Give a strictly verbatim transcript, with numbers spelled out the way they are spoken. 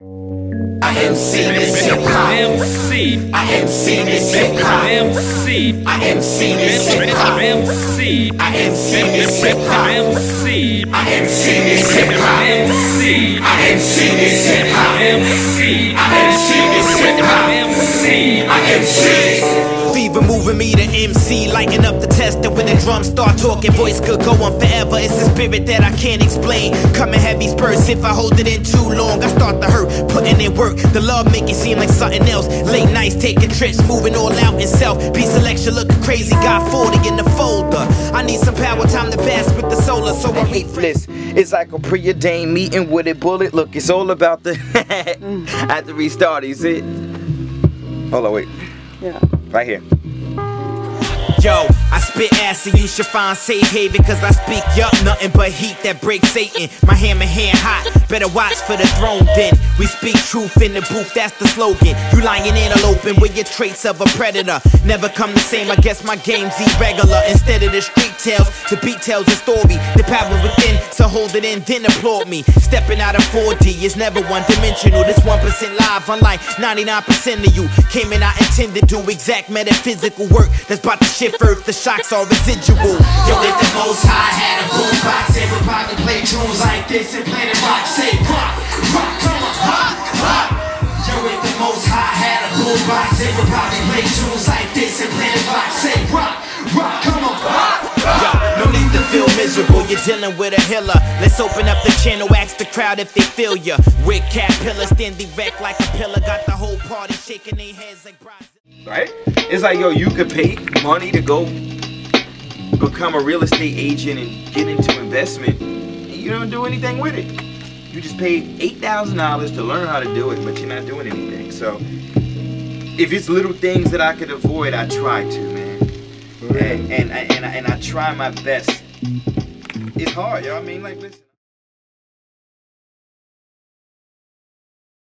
M C this hip hop. M C. I M C this hip hop. M C. I M C this hip hop. M C. I M C this hip hop. M C. I M C this hip hop. M C. I M C this hip hop. M C. I M C this hip hop. M C. I M C. Fever moving me to M C, lighting up the test. And when the drums start talking, voice could go on forever. It's a spirit that I can't explain. Coming heavy's purse. If I hold it in too long, I start to hurt. Putting in work, the love make it seem like something else. Late nights, taking trips, moving all out in self. Piece selection looking crazy, got forty in the folder. I need some power, time to pass with the solar, so I reflex. It's like a preordained meeting with a bullet. Look, it's all about the I have to restart, you see? Hold on, wait. Yeah. Right here. Yo, I spit acid, you should find safe haven. Cause I speak up, nothing but heat that breaks Satan. My hammer hand hot, better watch for the throne then. We speak truth in the booth, that's the slogan. You lying anteloping with your traits of a predator. Never come the same, I guess my game's irregular. Instead of the street tales, the beat tells a story. The power within, so hold it in, then applaud me. Stepping out of four D is never one dimensional. This one percent live, unlike ninety-nine percent of you. Came in, I intended to do exact metaphysical work that's about to shift Earth, the shocks are residual. Yo, if the Most High had a boom box, they would probably play tunes like this and play the rock. Say rock, rock, come on, rock, rock. Yo, if the Most High had a boom box, they would probably play tunes like this and play the rock. Say rock, rock, come on, rock, rock. Yo, no need to feel miserable, you're dealing with a healer. Let's open up the channel, ask the crowd if they feel ya. Rick Cat Pillar, stand erect like a pillar. Got the whole party shaking their heads like bronze. Right? It's like, yo, you could pay money to go become a real estate agent and get into investment, and you don't do anything with it. You just paid eight thousand dollars to learn how to do it, but you're not doing anything. So, if it's little things that I could avoid, I try to, man. And, and, and, and, I, and I try my best. It's hard, y'all. I mean, like, listen.